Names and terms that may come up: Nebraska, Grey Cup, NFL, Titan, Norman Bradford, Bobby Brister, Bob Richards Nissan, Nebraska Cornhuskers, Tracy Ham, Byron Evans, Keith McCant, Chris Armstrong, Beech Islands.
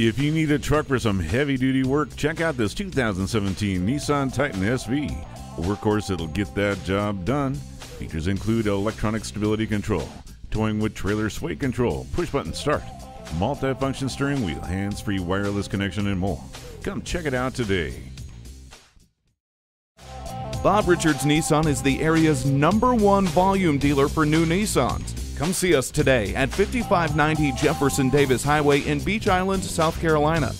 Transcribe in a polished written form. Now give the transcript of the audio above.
If you need a truck for some heavy-duty work, check out this 2017 Nissan Titan SV, a workhorse that'll get that job done. Features include electronic stability control, towing with trailer sway control, push-button start, multi-function steering wheel, hands-free wireless connection, and more. Come check it out today. Bob Richards Nissan is the area's #1 volume dealer for new Nissans. Come see us today at 5590 Jefferson Davis Highway in Beach Island, South Carolina.